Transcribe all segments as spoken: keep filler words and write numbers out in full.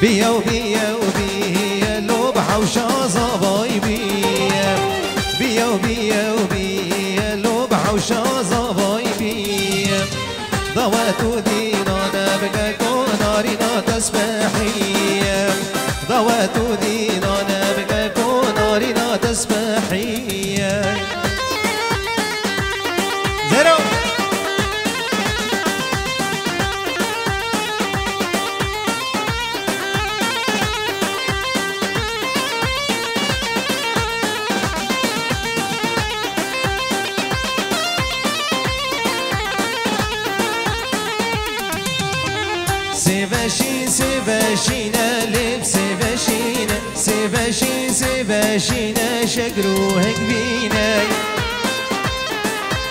بيا وبيا وبيا لو بحوشة زبايبي بيا وبيا وبيا لو بحوشة زبايبي ضوات دينا نبقى كونارنا تسبحي ضوات دينا نبقى كونارنا تسبحي سباشين سباشين قلب سباشين سباشين سباشين شجروها كبينا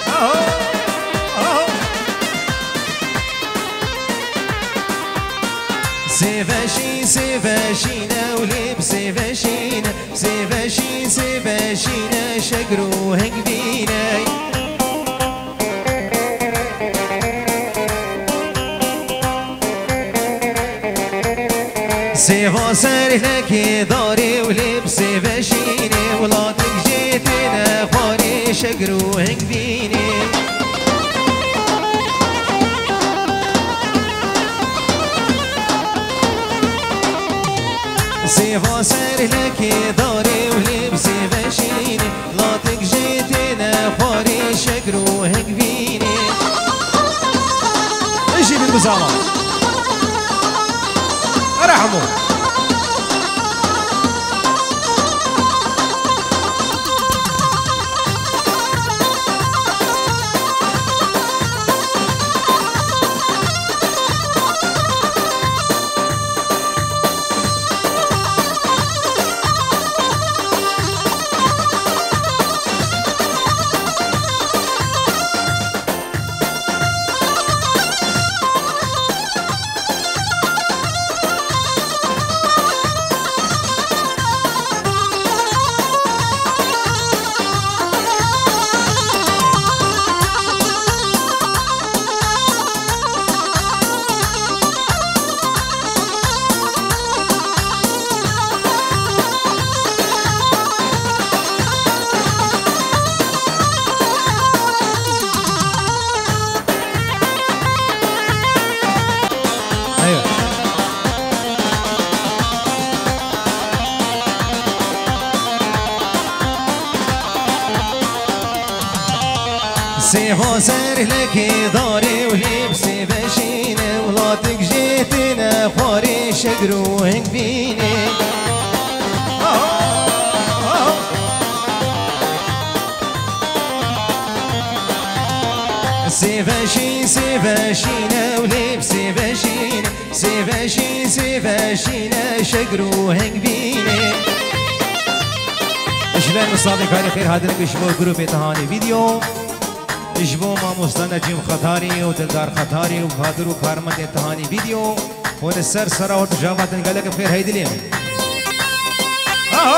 اهو اهو سباشين سباشين قلب سباشين سباشين سباشين شجروها كبينا سيفا سرحك داري ولبسي بشيني ولادك جيتنا خواني شجروهك بيني سيفا سرحك داري ولبسي بشيني ولادك جيتنا خواني شجروهك بيني اجي بالمزامة ارحموا سيفا سرحك داري ولبسي بشيني ولادك جيتنا خواري شجروهك بيني سيفاشين سيفاشينا ولبسي بشيني سيفاشين سيفاشينا شجروهك بيني أجلال مصادق على خير هادلك بشبه جروب تهاني فيديو جبو ما مستند جم خطاري ودلدار خطاري وبهادر وكارمت اتهاني فيديو ونسر سرا وتجاوات نقلك بخير هيدي اليوم اهو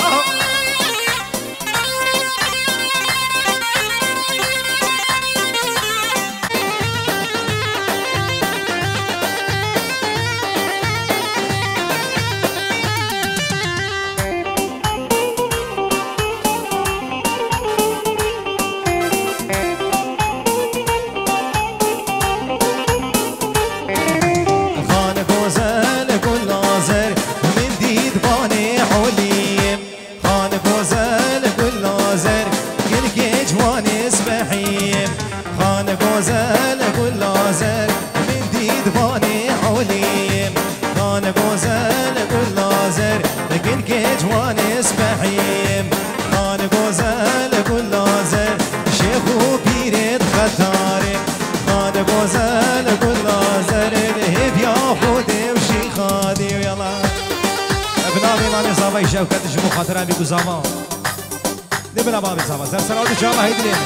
اهو وكانت جمو خاطرها بيكو زمان نبنا بابي زمان زر سنة ودي جامعة هيدي ليمي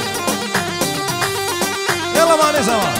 يلا ماني زمان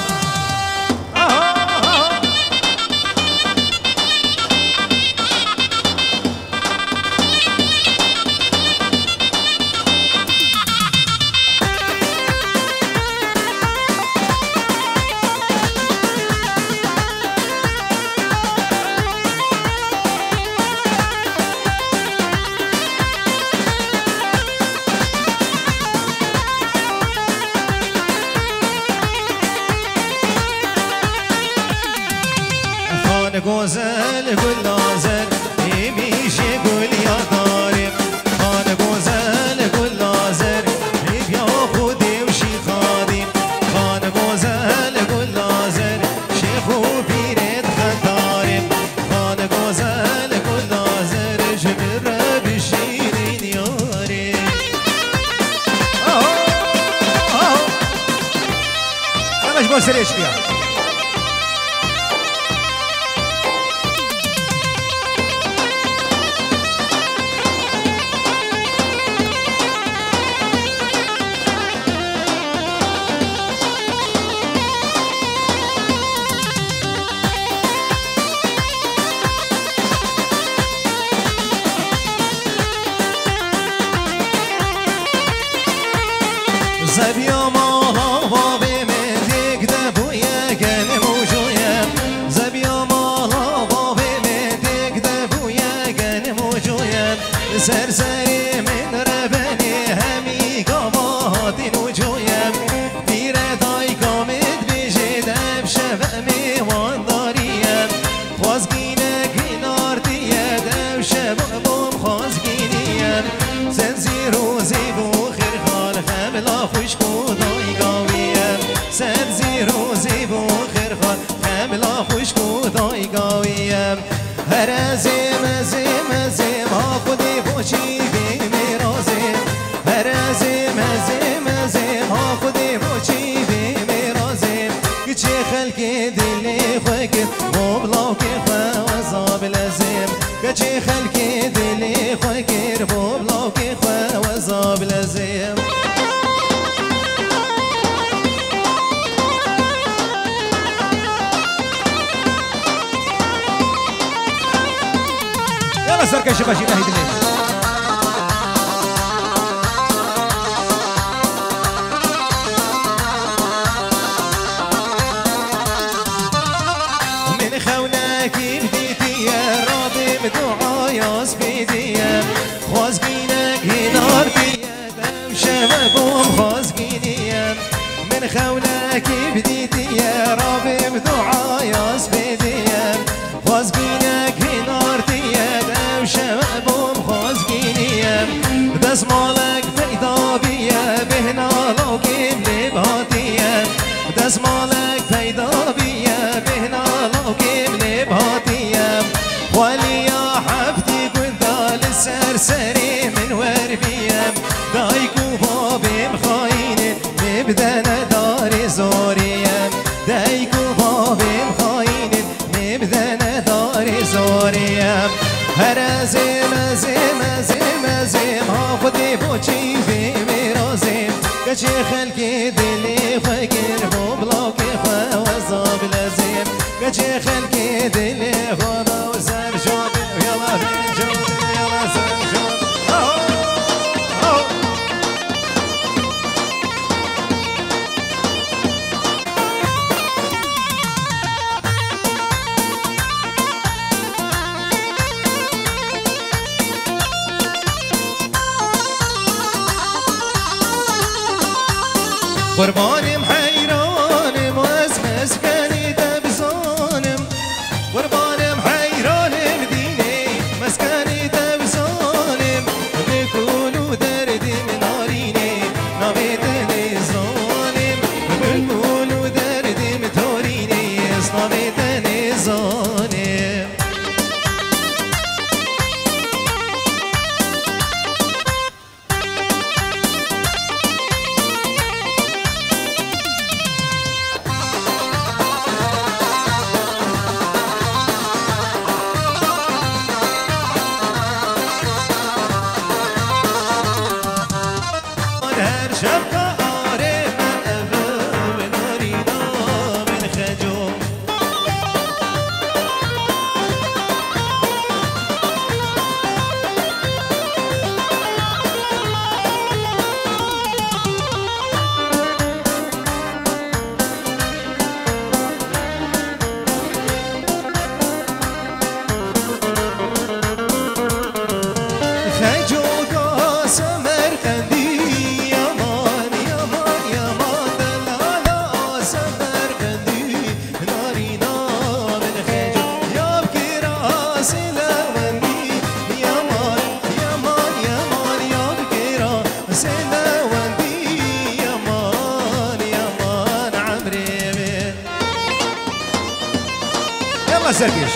سرقش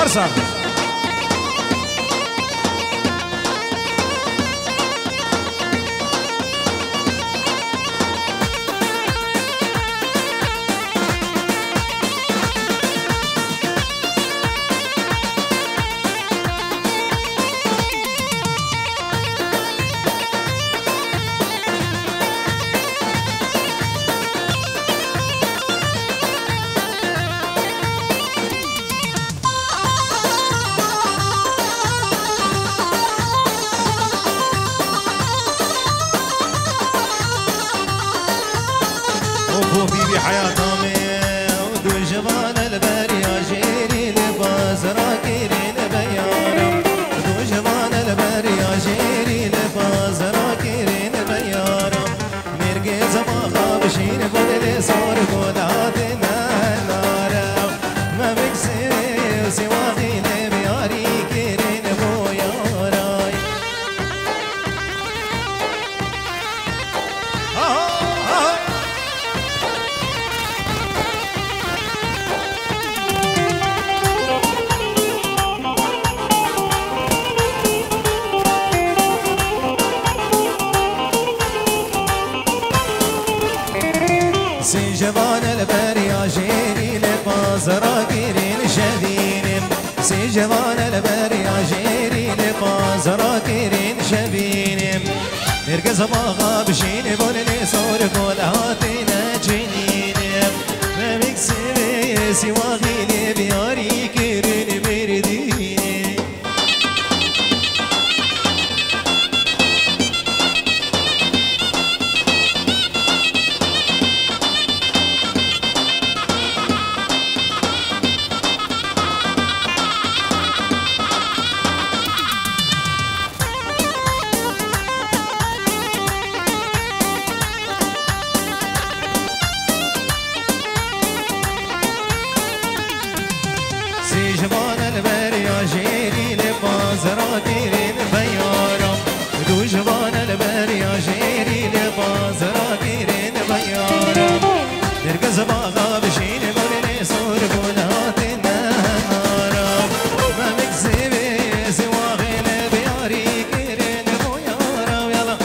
ارصاد حبيبي حياة طامية ودو جبال البريا جيني لبازرة كيرين بيانا ودو جبال البريا جيني لبازرة كيرين بيانا نرقز ما خابشين قد لصور قد عادنا النارا ما بكسير سواقين بياري كيرين بوياراي سي جبان البريا جيني لبازرة كيرين شبينم سي جبان البريا جيني لبازرة كيرين شبينم نرقص ما غابشين بولي صور كل هاتنا جنينم ما بكسبي سوى غيني بياري كيرين بيرديني سي جبان البريا جيني لبازرة كيرين بيارم دو جبان البريا جيني لبازرة كيرين بيارم نرقص باغا بشين بولي صور بولاتنا نارم ما مكسبي سوى غير بياري كيرين بيارم يلا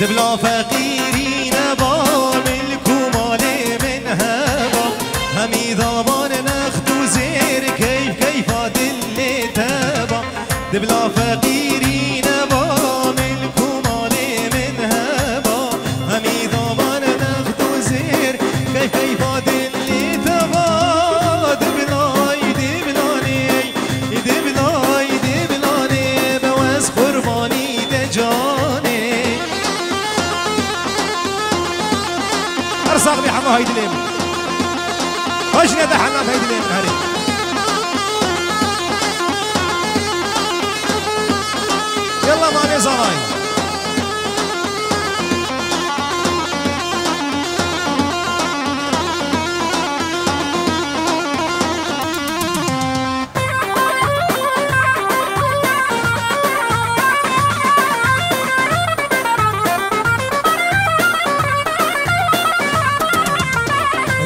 دبلا فقيرين بابا ملك ومالي من هبا حميد صاحبي حما هيدي ليم هاش نادى حنا هيدي ليم هاري يلا ماني زاي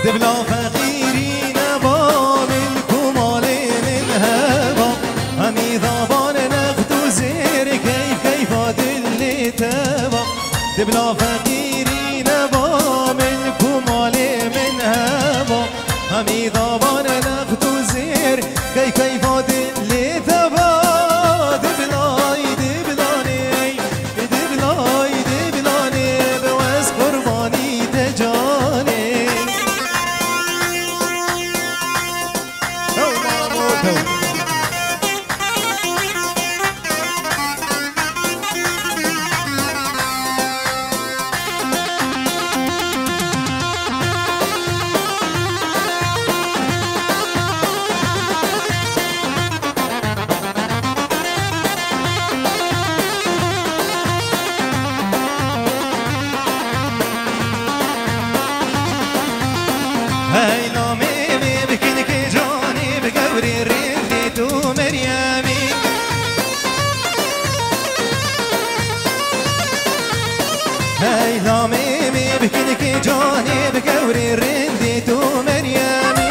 دبلو فقيرين باب الكمالين الهبا همي ضبان ناخدو زير كيف كيف اللي تبا دبلو فقيرين باب الكمالين الهبا همي ضبان ناخدو زير كيف كيف اللي تبا دبلاي دبلاني دبلاي دبلاني بواس قرباني تجاني هيلا ميمي بكنكي جاني بكوري رندي تو مريامي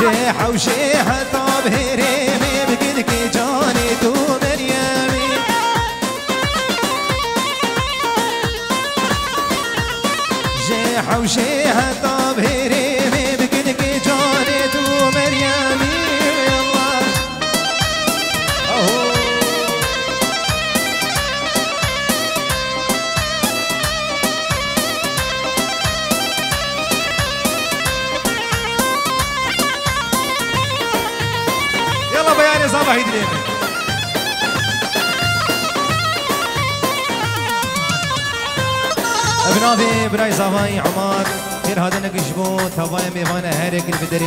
جيحة وجيحة طاب هريمي بكنكي جاني تو مريامي جيحة وجيحة طاب هريمي بكنكي جاني تو مريامي صباحي دليل ابنافي براي صباحي عمار خير هذا نقشبو تباي ميفانا هارك البدري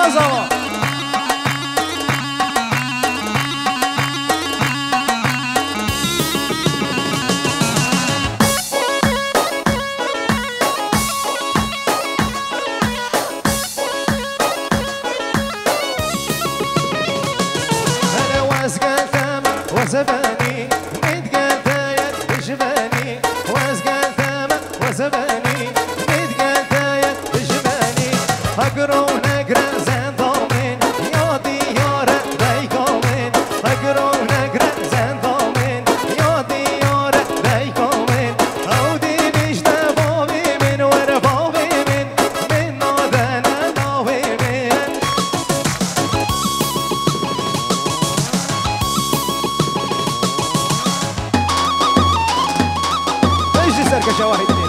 المناظرة. أنا واسقى ثمن وزباني وإنت قال تايت جباني واسقى ثمن وزباني وإنت قال تايت جباني أقرأ ونقرأ زين ضامن يا ديارة بيقومن أقرأ ونقرأ زين ضامن يا ديارة بيقومن أودي نجنا بابي من ورا بابي من من نادنا ناوي من مجلس سركشة واحد اثنين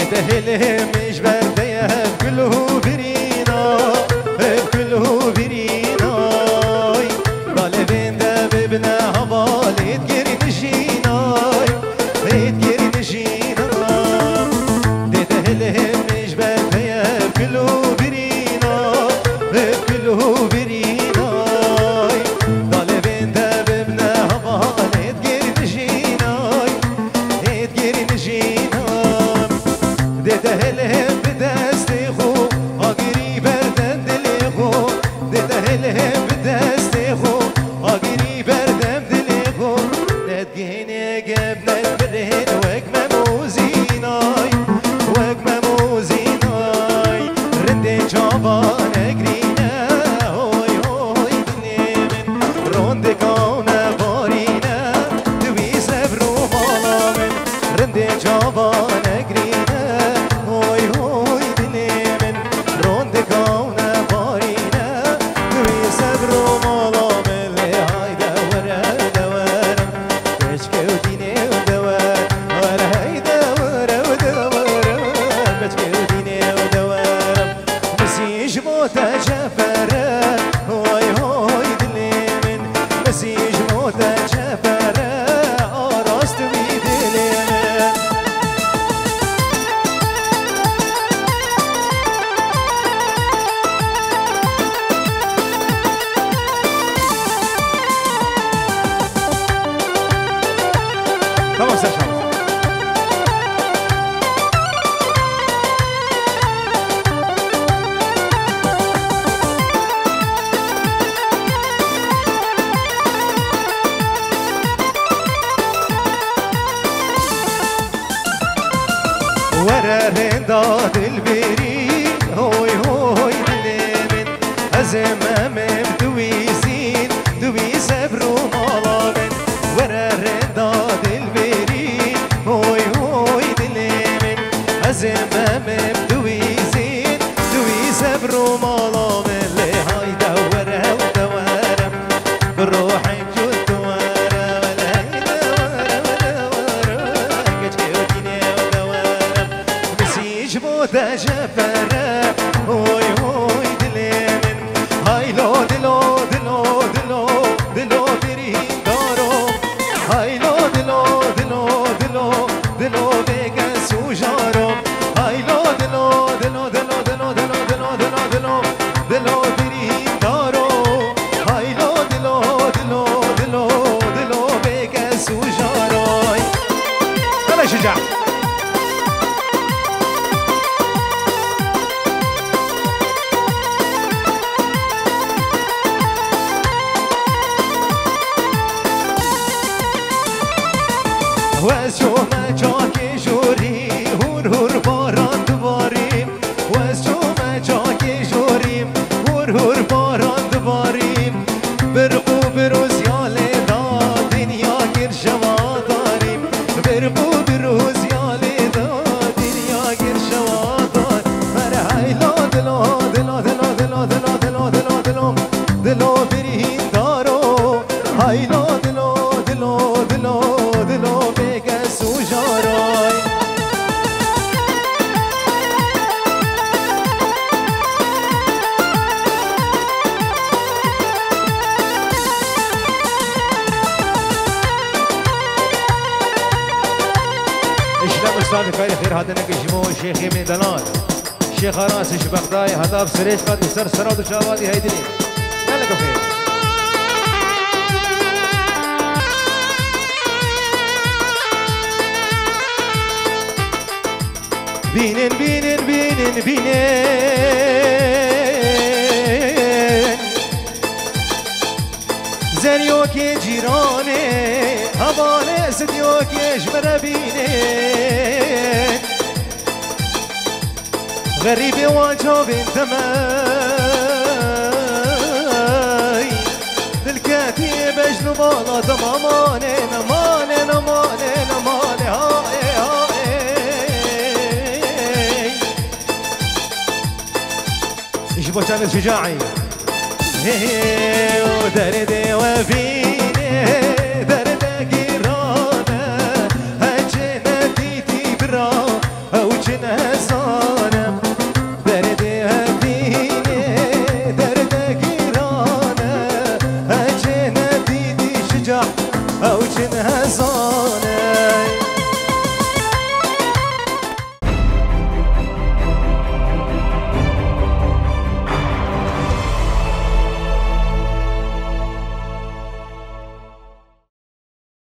Let's get it, Gina. جبنا البرهن وجمة موزيناي وجمة موزيناي رند شعبان اجرينا هوي هوي بنيمن رند كونا بارينا دوي سبرو بالامن رند شعبان اجرينا هوي هوي بنيمن رند كونا بارينا دوي سبرو بالامن هاي دورة دورة بشكو ورا رنداد البري هوي هوي دلمن أزمامم دويسين دوي سبرو مالامن ورا رنداد البري هوي هوي دلمن أزمامم دويسين دوي سبرو مالامن لهاي دورة ودورة بروح ده جفرة هوي هوي دلمن هاي لو دلو دلو دلو دلو درين دارو هاي لو دلو دلو دلو دلو بيقس وجارو هاي لو دلو دلو دلو دلو دلو دلو دلو دلو دلو درين دارو هاي لو دلو دلو دلو دلو بيقس وجارو هلا شجاع واسو ما جاكي جوري هور هور باران دواريم واسو ما جاكي جوريم هور هور باران دواريم برقو بروز يالي دا دنيا گر شوا داريم برقو بروز يالي دا دنيا گر شوا دار هاي لا دلو دلو دلو دلو دلو دلو دلو دلو دلو برهين دارو هاي لا دلو دلو دلو دلو استاذ كاير خير هذا نجمو شيخي من دلال شيخ راس بغداي هذا بسريش قد سر سراد شوادي هيدني يلا خير بينن بينن بينن بينن زريوكي جيراني هبانه سديوكي جمره بينن غريبي واجو بنت ماي دلكاتي بجنو بالا دماماني نماني نماني نماني هاي هاي جيبو تعمل شجاعي هي هي